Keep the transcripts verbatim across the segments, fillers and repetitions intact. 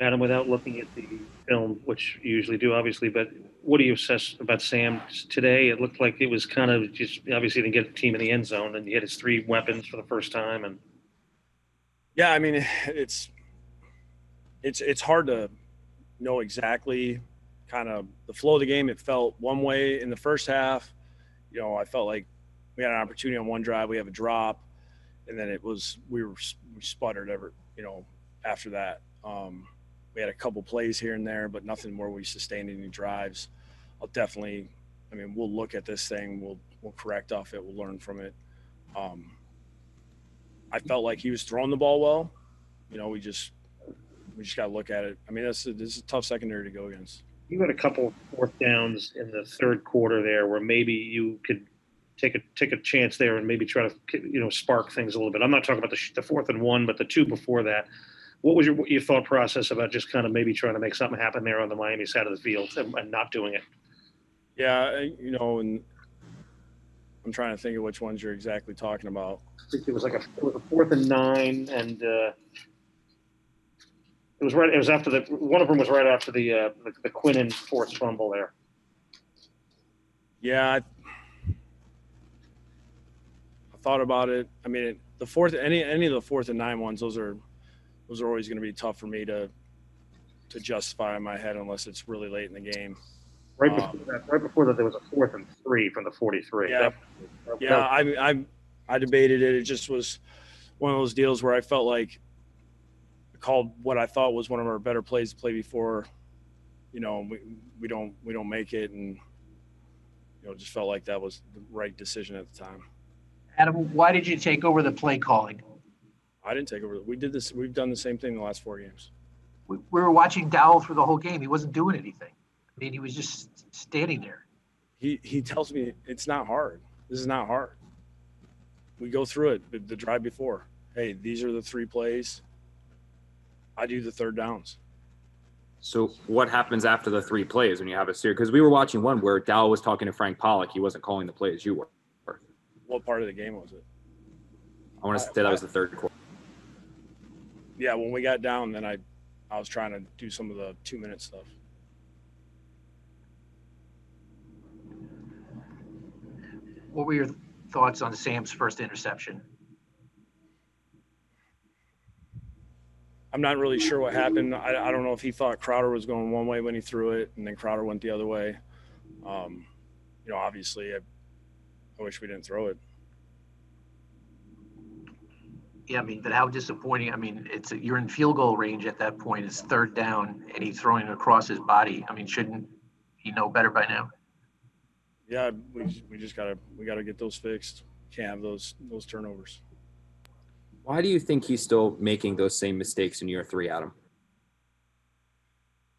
Adam, without looking at the film, which you usually do, obviously, but what do you assess about Sam today? It looked like it was kind of just obviously didn't get the team in the end zone, and he had his three weapons for the first time. And yeah, I mean, it's it's it's hard to know exactly kind of the flow of the game. It felt one way in the first half. You know, I felt like we had an opportunity on one drive, we have a drop, and then it was we were we sputtered ever. You know, after that. Um, We had a couple plays here and there, but nothing where we sustained any drives. I'll definitely, I mean, we'll look at this thing. We'll we'll correct off it. We'll learn from it. Um, I felt like he was throwing the ball well. You know, we just we just got to look at it. I mean, that's a, this is a tough secondary to go against. You had a couple of fourth downs in the third quarter there where maybe you could take a take a chance there and maybe try to, you know, spark things a little bit. I'm not talking about the, the fourth and one, but the two before that. What was your your thought process about just kind of maybe trying to make something happen there on the Miami side of the field and, and not doing it? Yeah, you know, and I'm trying to think of which ones you're exactly talking about. I think it was like a, it was a fourth and nine, and uh, it was right. It was after the one of them was right after the uh, the, the Quinnen forced fumble there. Yeah, I, I thought about it. I mean, it, the fourth, any any of the fourth and nine ones, those are. Those are always going to be tough for me to to justify in my head unless it's really late in the game. Right before um, that, right before that, there was a fourth and three from the forty-three. Yeah, that, that, yeah. That, I I I debated it. It just was one of those deals where I felt like I called what I thought was one of our better plays to play before. You know, we we don't we don't make it, and you know, just felt like that was the right decision at the time. Adam, why did you take over the play calling? I didn't take over. We did this. We've done the same thing the last four games. We, we were watching Dowell for the whole game. He wasn't doing anything. I mean, he was just standing there. He he tells me it's not hard. This is not hard. We go through it. The, the drive before. Hey, these are the three plays. I do the third downs. So what happens after the three plays when you have a series? Because we were watching one where Dowell was talking to Frank Pollock. He wasn't calling the plays. You were. What part of the game was it? I want to I, say that I, was the third quarter. Yeah, when we got down, then I, I was trying to do some of the two-minute stuff. What were your thoughts on Sam's first interception? I'm not really sure what happened. I, I don't know if he thought Crowder was going one way when he threw it, and then Crowder went the other way. Um, you know, obviously, I, I wish we didn't throw it. Yeah, I mean, but how disappointing. I mean, it's a, you're in field goal range at that point. It's third down, and he's throwing it across his body. I mean, shouldn't he know better by now? Yeah, we we just gotta we gotta get those fixed. Can't have those those turnovers. Why do you think he's still making those same mistakes in year three, Adam?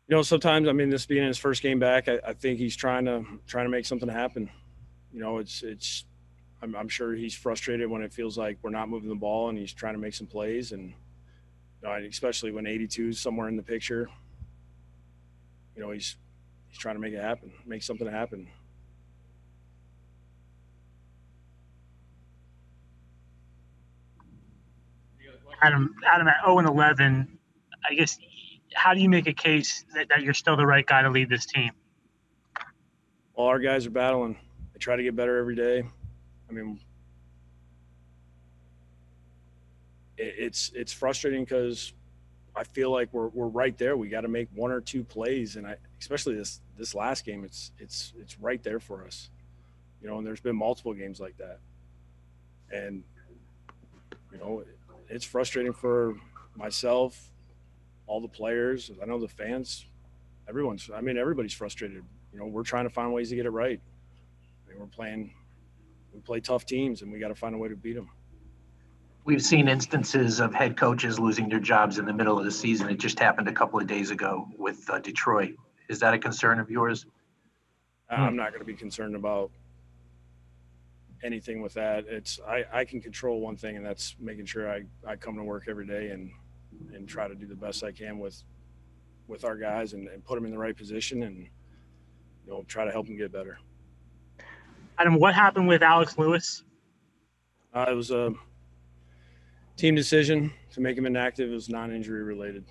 You know, sometimes I mean, this being his first game back, I, I think he's trying to trying to make something happen. You know, it's it's. I'm, I'm sure he's frustrated when it feels like we're not moving the ball, and he's trying to make some plays, and you know, especially when eighty-two is somewhere in the picture, you know, he's he's trying to make it happen, make something happen. Adam, Adam at oh and eleven, I guess, how do you make a case that, that you're still the right guy to lead this team? Well, our guys are battling. They try to get better every day. I mean, it's it's frustrating because I feel like we're we're right there. We got to make one or two plays, and I especially this this last game, it's it's it's right there for us, you know. And there's been multiple games like that, and you know, it's frustrating for myself, all the players. I know the fans, everyone's. I mean, everybody's frustrated. You know, we're trying to find ways to get it right. I mean, we're playing. We play tough teams, and we got to find a way to beat them. We've seen instances of head coaches losing their jobs in the middle of the season. It just happened a couple of days ago with uh, Detroit. Is that a concern of yours? I'm not going to be concerned about anything with that. It's I, I can control one thing, and that's making sure I, I come to work every day and and try to do the best I can with with our guys and, and put them in the right position and, you know, try to help them get better. Adam, what happened with Alex Lewis? Uh, it was a team decision to make him inactive. It was non-injury related.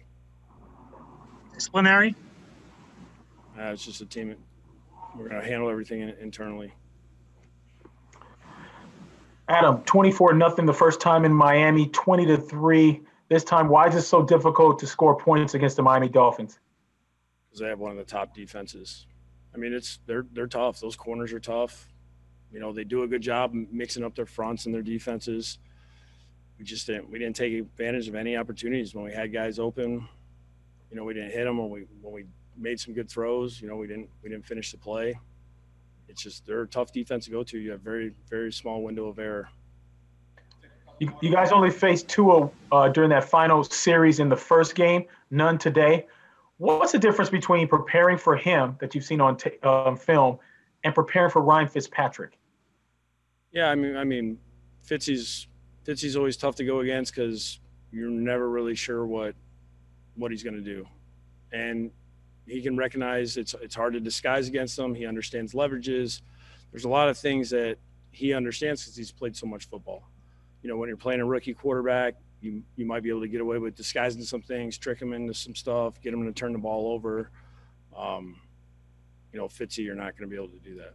disciplinary? Uh, it's just a team. We're going to handle everything in, internally. Adam, twenty-four nothing the first time in Miami, twenty to three this time. Why is it so difficult to score points against the Miami Dolphins? Because they have one of the top defenses. I mean, it's they're they're tough. Those corners are tough. You know, they do a good job mixing up their fronts and their defenses. We just didn't we didn't take advantage of any opportunities when we had guys open. You know, we didn't hit them, or we when we made some good throws, you know, we didn't we didn't finish the play. It's just they're a tough defense to go to. You have very, very small window of error. You, you guys only faced Tua uh, during that final series in the first game, none today. What's the difference between preparing for him that you've seen on t- um, film and preparing for Ryan Fitzpatrick? Yeah, I mean, I mean, Fitzy's Fitzy's always tough to go against because you're never really sure what what he's going to do, and he can recognize it's it's hard to disguise against him. He understands leverages. There's a lot of things that he understands because he's played so much football. You know, when you're playing a rookie quarterback, you you might be able to get away with disguising some things, trick him into some stuff, get him to turn the ball over. Um, you know, Fitzy, you're not going to be able to do that.